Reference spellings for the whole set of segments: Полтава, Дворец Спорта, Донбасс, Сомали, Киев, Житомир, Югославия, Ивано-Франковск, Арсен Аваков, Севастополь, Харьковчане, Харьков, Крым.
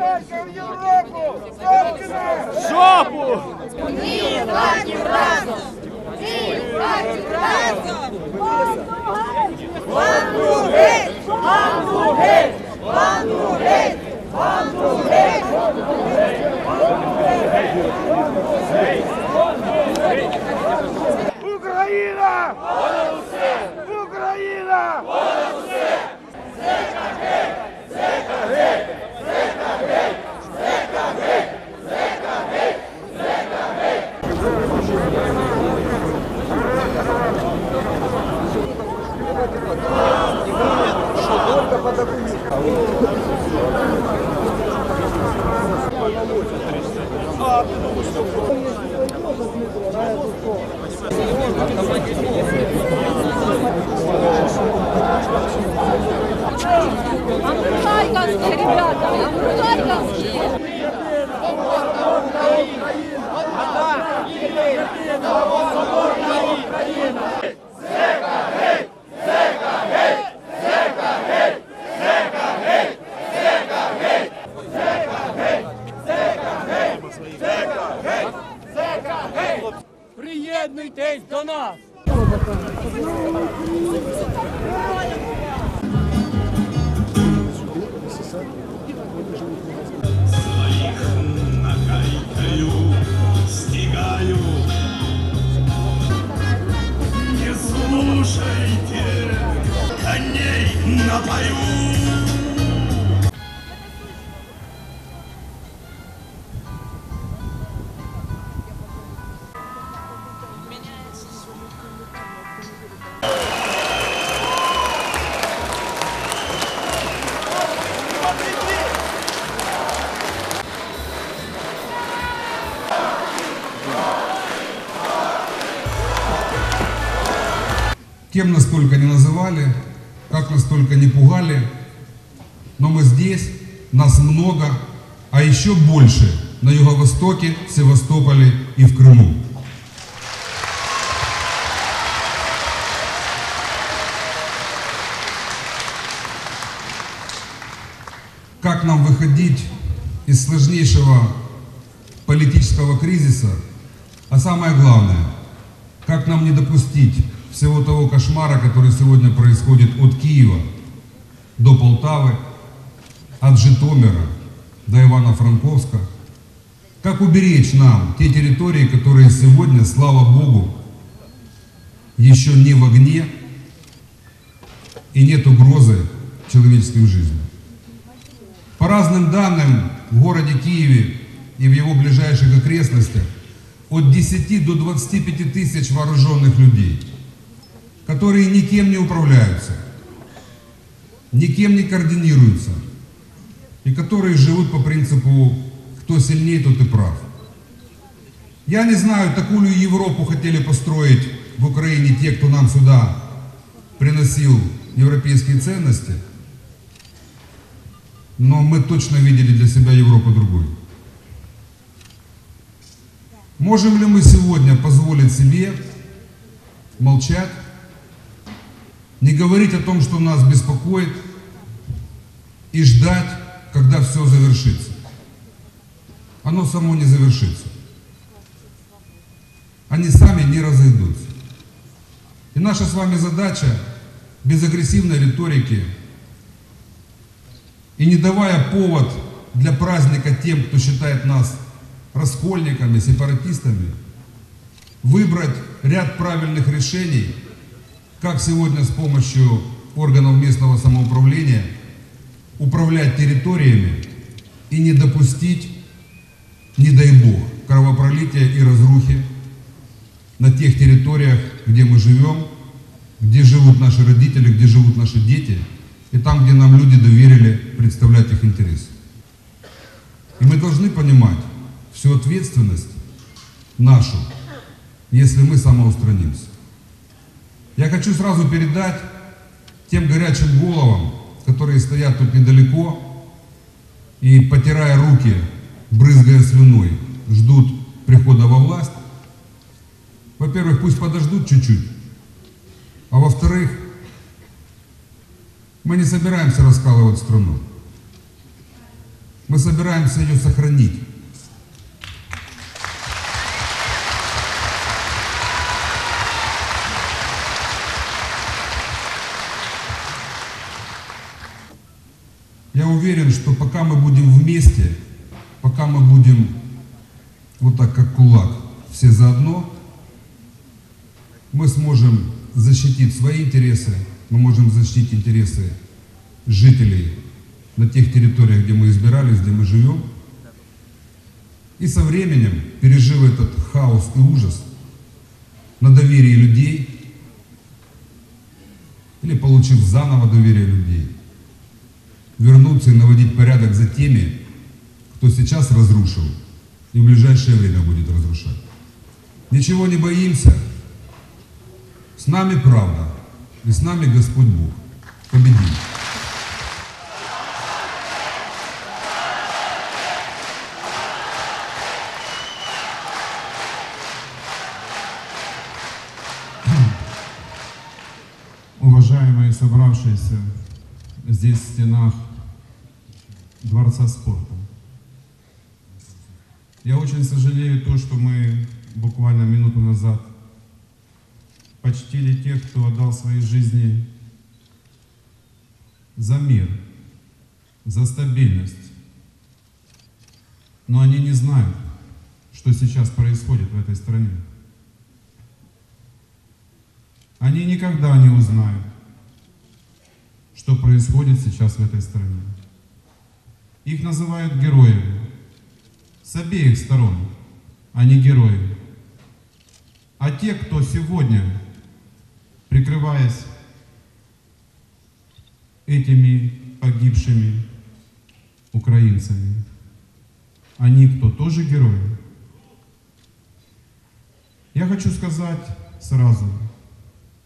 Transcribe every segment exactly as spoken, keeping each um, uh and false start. Харьков в Европу! В жопу! Ни один разом! Ни один разом! Бандурит! Бандурит! Бандурит! Бандурит! Україна! Україна! Харьковские ребята, харьковские! Приєднуйтесь до нас! Кем нас только не называли, как нас только не пугали, но мы здесь, нас много, а еще больше на Юго-Востоке, в Севастополе и в Крыму. Как нам выходить из сложнейшего политического кризиса, а самое главное, как нам не допустить всего того кошмара, который сегодня происходит от Киева до Полтавы, от Житомира до Ивано-Франковска. Как уберечь нам те территории, которые сегодня, слава Богу, еще не в огне и нет угрозы человеческим жизням. По разным данным, в городе Киеве и в его ближайших окрестностях от десяти до двадцати пяти тысяч вооруженных людей, которые никем не управляются, никем не координируются, и которые живут по принципу «кто сильнее, тот и прав». Я не знаю, такую Европу хотели построить в Украине те, кто нам сюда приносил европейские ценности, но мы точно видели для себя Европу другую. Можем ли мы сегодня позволить себе молчать, не говорить о том, что нас беспокоит, и ждать, когда все завершится? Оно само не завершится. Они сами не разойдутся. И наша с вами задача без агрессивной риторики и не давая повод для праздника тем, кто считает нас раскольниками, сепаратистами, выбрать ряд правильных решений, как сегодня с помощью органов местного самоуправления управлять территориями и не допустить, не дай Бог, кровопролития и разрухи на тех территориях, где мы живем, где живут наши родители, где живут наши дети, и там, где нам люди доверили представлять их интересы. И мы должны понимать всю ответственность нашу, если мы самоустранимся. Я хочу сразу передать тем горячим головам, которые стоят тут недалеко и, потирая руки, брызгая слюной, ждут прихода во власть. Во-первых, пусть подождут чуть-чуть, а во-вторых, мы не собираемся раскалывать страну. Мы собираемся ее сохранить. Я уверен, что пока мы будем вместе, пока мы будем вот так, как кулак, все заодно, мы сможем защитить свои интересы, мы можем защитить интересы жителей на тех территориях, где мы избирались, где мы живем. И со временем, пережив этот хаос и ужас, на доверие людей, или получив заново доверие людей, вернуться и наводить порядок за теми, кто сейчас разрушил и в ближайшее время будет разрушать. Ничего не боимся. С нами правда. И с нами Господь Бог. Победим. Уважаемые собравшиеся здесь в стенах Дворца спорта. Я очень сожалею то, что мы буквально минуту назад почтили тех, кто отдал свои жизни за мир, за стабильность. Но они не знают, что сейчас происходит в этой стране. Они никогда не узнают, что происходит сейчас в этой стране. Их называют героями. С обеих сторон, а не герои. А те, кто сегодня, прикрываясь этими погибшими украинцами, они кто, тоже герои? Я хочу сказать сразу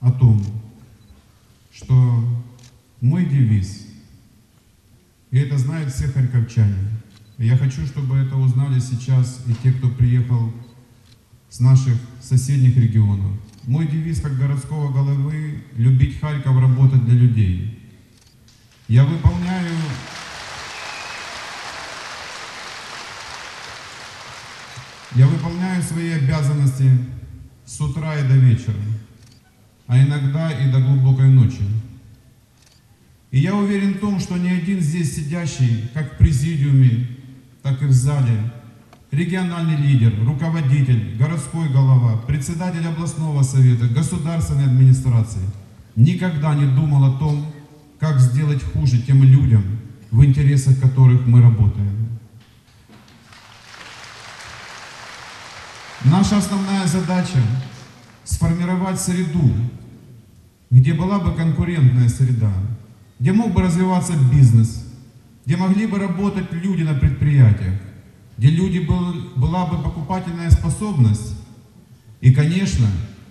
о том, что мой девиз, и это знают все харьковчане, я хочу, чтобы это узнали сейчас и те, кто приехал с наших соседних регионов. Мой девиз как городского головы – любить Харьков, работать для людей. Я выполняю, я выполняю свои обязанности с утра и до вечера, а иногда и до глубокой ночи. И я уверен в том, что ни один здесь сидящий, как в президиуме, так и в зале, региональный лидер, руководитель, городской голова, председатель областного совета, государственной администрации никогда не думал о том, как сделать хуже тем людям, в интересах которых мы работаем. Наша основная задача – сформировать среду, где была бы конкурентная среда, где мог бы развиваться бизнес, где могли бы работать люди на предприятиях, где люди был, была бы покупательная способность. И, конечно,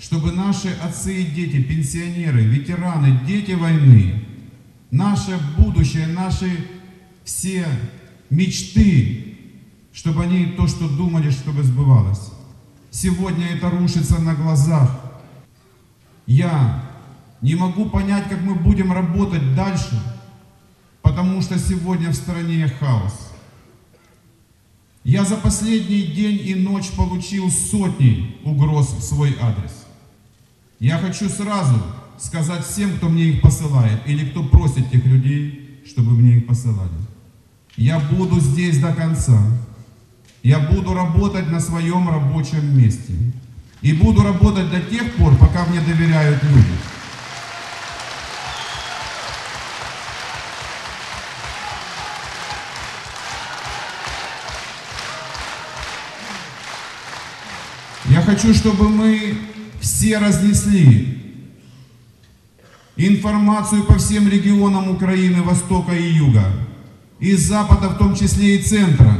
чтобы наши отцы и дети, пенсионеры, ветераны, дети войны, наше будущее, наши все мечты, чтобы они то, что думали, чтобы сбывалось. Сегодня это рушится на глазах. Я не могу понять, как мы будем работать дальше, потому что сегодня в стране хаос. Я за последний день и ночь получил сотни угроз в свой адрес. Я хочу сразу сказать всем, кто мне их посылает, или кто просит тех людей, чтобы мне их посылали. Я буду здесь до конца. Я буду работать на своем рабочем месте. И буду работать до тех пор, пока мне доверяют люди. Я хочу, чтобы мы все разнесли информацию по всем регионам Украины, Востока и Юга, и Запада, в том числе и Центра,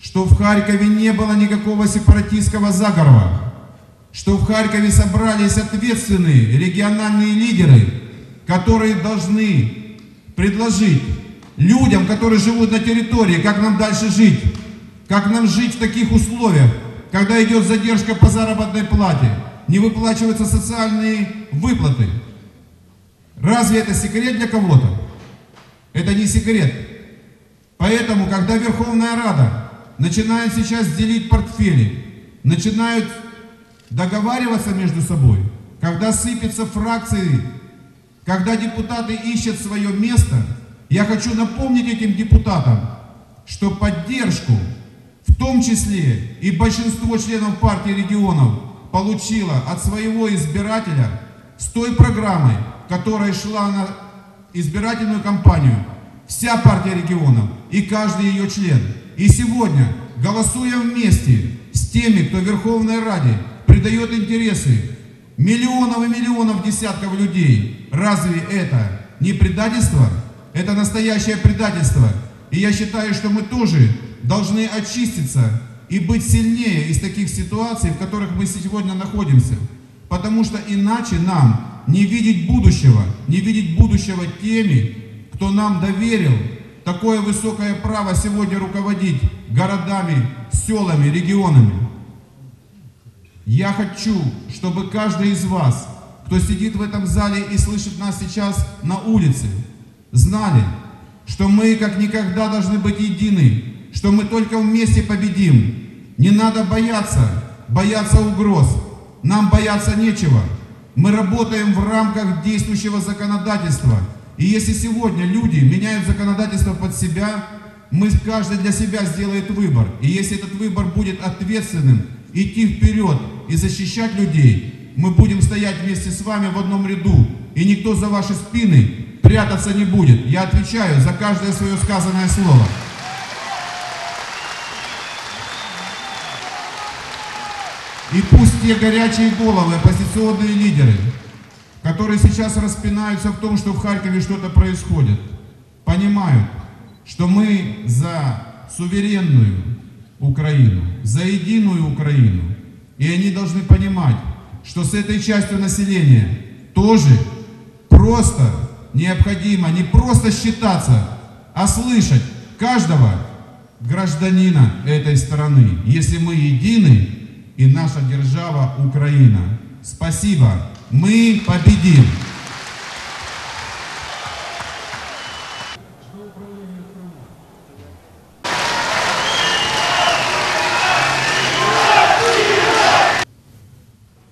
что в Харькове не было никакого сепаратистского заговора, что в Харькове собрались ответственные региональные лидеры, которые должны предложить людям, которые живут на территории, как нам дальше жить, как нам жить в таких условиях, когда идет задержка по заработной плате, не выплачиваются социальные выплаты. Разве это секрет для кого-то? Это не секрет. Поэтому, когда Верховная Рада начинает сейчас делить портфели, начинают договариваться между собой, когда сыпятся фракции, когда депутаты ищут свое место, я хочу напомнить этим депутатам, что поддержку, в том числе и большинство членов партии регионов, получила от своего избирателя с той программой, которая шла на избирательную кампанию, вся партия регионов и каждый ее член. И сегодня, голосуя вместе с теми, кто в Верховной Раде придает интересы миллионов и миллионов десятков людей, разве это не предательство? Это настоящее предательство. И я считаю, что мы тоже должны очиститься и быть сильнее из таких ситуаций, в которых мы сегодня находимся. Потому что иначе нам не видеть будущего, не видеть будущего теми, кто нам доверил такое высокое право сегодня руководить городами, селами, регионами. Я хочу, чтобы каждый из вас, кто сидит в этом зале и слышит нас сейчас на улице, знали, что мы как никогда должны быть едины, что мы только вместе победим. Не надо бояться, бояться угроз. Нам бояться нечего. Мы работаем в рамках действующего законодательства. И если сегодня люди меняют законодательство под себя, мы каждый для себя сделает выбор. И если этот выбор будет ответственным, идти вперед и защищать людей, мы будем стоять вместе с вами в одном ряду. И никто за ваши спины прятаться не будет. Я отвечаю за каждое свое сказанное слово. И пусть те горячие головы, оппозиционные лидеры, которые сейчас распинаются в том, что в Харькове что-то происходит, понимают, что мы за суверенную Украину, за единую Украину. И они должны понимать, что с этой частью населения тоже просто необходимо не просто считаться, а слышать каждого гражданина этой страны. Если мы едины, и наша держава Украина. Спасибо, мы победим.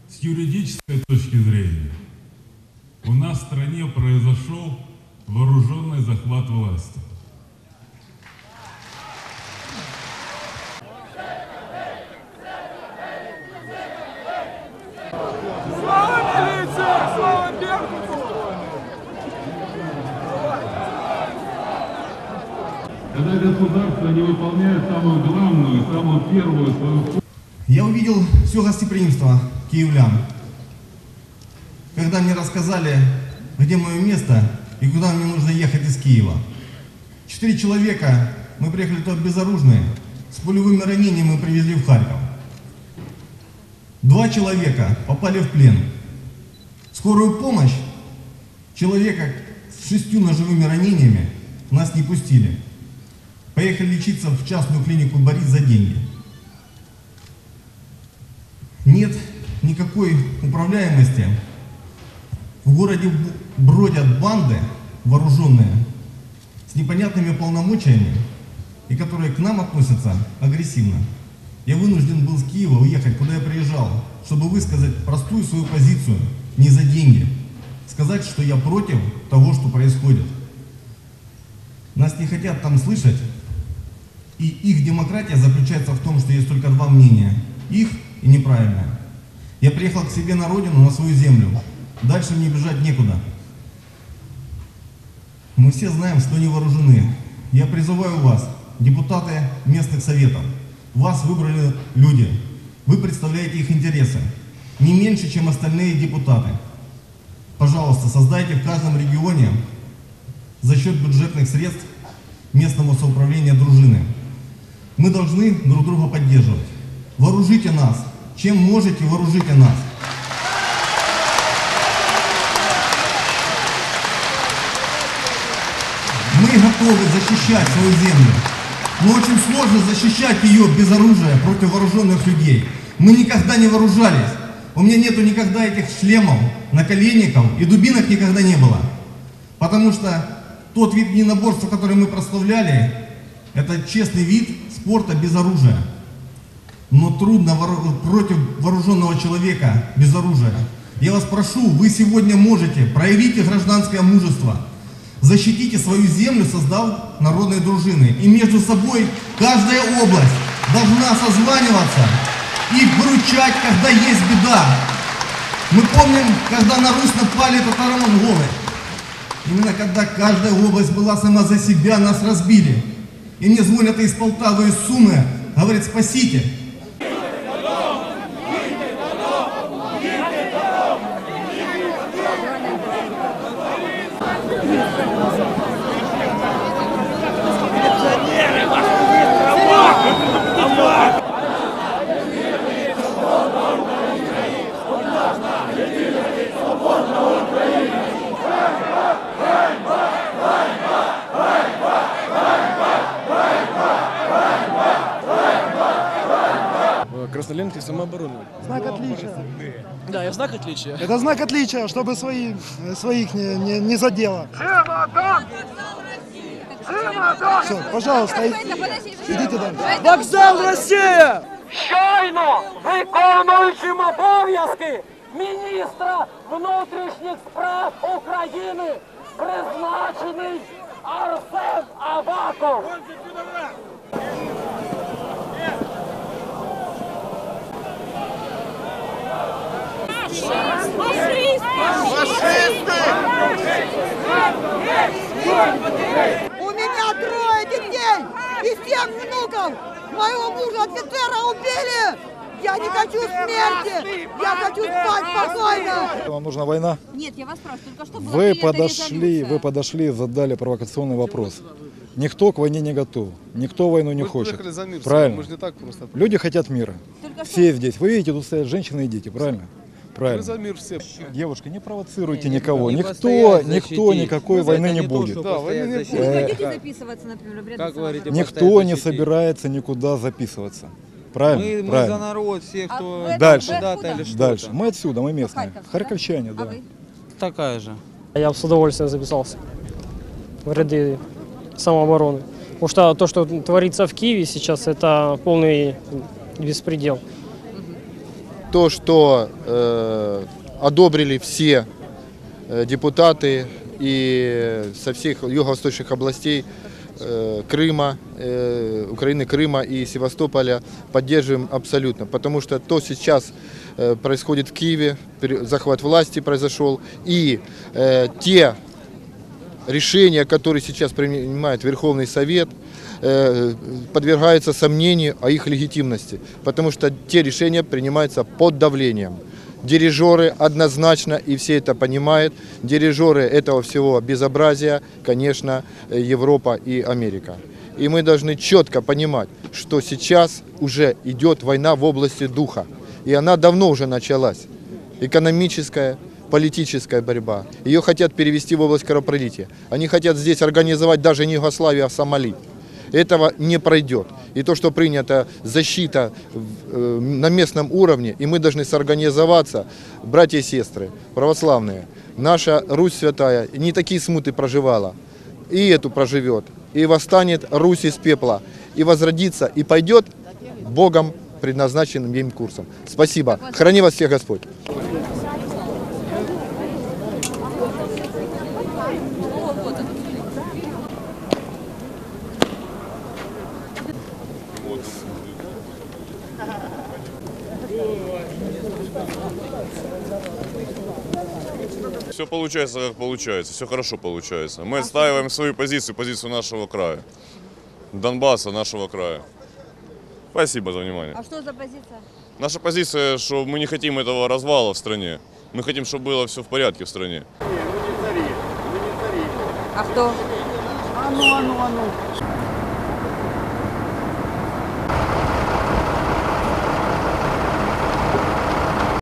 С юридической точки зрения, у нас в стране произошел вооруженный захват власти. Когда государство не выполняет самую главную, самую первую свою... Я увидел все гостеприимство киевлян. Когда мне рассказали, где мое место и куда мне нужно ехать из Киева. Четыре человека, мы приехали тут безоружные, с пулевыми ранениями мы привезли в Харьков. Два человека попали в плен. Скорую помощь человека с шестью ножевыми ранениями нас не пустили. Поехали лечиться в частную клинику «Борис» за деньги. Нет никакой управляемости. В городе бродят банды вооруженные с непонятными полномочиями и которые к нам относятся агрессивно. Я вынужден был с Киева уехать, куда я приезжал, чтобы высказать простую свою позицию, не за деньги. Сказать, что я против того, что происходит. Нас не хотят там слышать. И их демократия заключается в том, что есть только два мнения. Их и неправильное. Я приехал к себе на родину, на свою землю. Дальше мне бежать некуда. Мы все знаем, что не вооружены. Я призываю вас, депутаты местных советов. Вас выбрали люди. Вы представляете их интересы. Не меньше, чем остальные депутаты. Пожалуйста, создайте в каждом регионе за счет бюджетных средств местного самоуправления дружины. Мы должны друг друга поддерживать. Вооружите нас. Чем можете, вооружите нас. Мы готовы защищать свою землю. Но очень сложно защищать ее без оружия против вооруженных людей. Мы никогда не вооружались. У меня нету никогда этих шлемов, наколенников и дубинок никогда не было. Потому что тот вид единоборства, который мы прославляли, Это честный вид спорта без оружия. Но трудно против вооруженного человека без оружия. Я вас прошу, вы сегодня можете, проявите гражданское мужество. Защитите свою землю, создав народные дружины. И между собой каждая область должна созваниваться и выручать, когда есть беда. Мы помним, когда на Русь напали татаро-монголы. Именно когда каждая область была сама за себя, нас разбили. И мне звонят из Полтавы, из Сумы, говорят, спасите. Красноленки самообороны. Знак отличия. Да, я знак отличия. Это знак отличия, чтобы свои, своих не, не, не задело. Все, пожалуйста, идите дальше. Вокзал Россия! Щойно виконуючим обов'язки міністра внутрішніх справ України призначений Арсен Аваков. У меня трое детей и семь внуков. Моего мужа офицера убили. Я не хочу смерти. Я хочу спать спокойно. Вам нужна война? Нет, я вас спрашиваю, только что было. Вы подошли, вы подошли, задали провокационный вопрос. Никто к войне не готов, никто войну не хочет. Правильно. Люди хотят мира. Все здесь. Вы видите, тут стоят женщины и дети, правильно? Правильно. За мир все. Девушка, не провоцируйте не, никого. Не никто, никто никакой ну, войны не, не будет. Да, войны не будет. Вы записываться, например, как говорите, никто не собирается никуда записываться. Правильно? Мы, Правильно. мы за народ, все, кто... А дальше. Или дальше. Мы отсюда, мы местные. Харьков, Харьковчане, да. А вы? Такая же. Я с удовольствием записался в ряды самообороны. Потому что то, что творится в Киеве сейчас, это полный беспредел. То, что э, одобрили все э, депутаты и со всех юго-восточных областей э, Крыма, э, Украины, Крыма и Севастополя, поддерживаем абсолютно. Потому что то сейчас э, происходит в Киеве, захват власти произошел, и э, те решения, которые сейчас принимает Верховный Совет, подвергаются сомнению о их легитимности, потому что те решения принимаются под давлением. Дирижеры однозначно, и все это понимают, дирижеры этого всего безобразия, конечно, Европа и Америка. И мы должны четко понимать, что сейчас уже идет война в области духа, и она давно уже началась, экономическая, политическая борьба. Ее хотят перевести в область кровопролития. Они хотят здесь организовать даже не Югославию, а Сомали. Этого не пройдет. И то, что принята защита на местном уровне, и мы должны сорганизоваться, братья и сестры, православные. Наша Русь святая не такие смуты проживала. И эту проживет. И восстанет Русь из пепла. И возродится, и пойдет Богом предназначенным им курсом. Спасибо. Храни вас всех Господь. Все получается, как получается, все хорошо получается. Мы отстаиваем свою позицию, позицию нашего края, Донбасса, нашего края. Спасибо за внимание. А что за позиция? Наша позиция, что мы не хотим этого развала в стране. Мы хотим, чтобы было все в порядке в стране. А кто? А ну, а ну, а ну.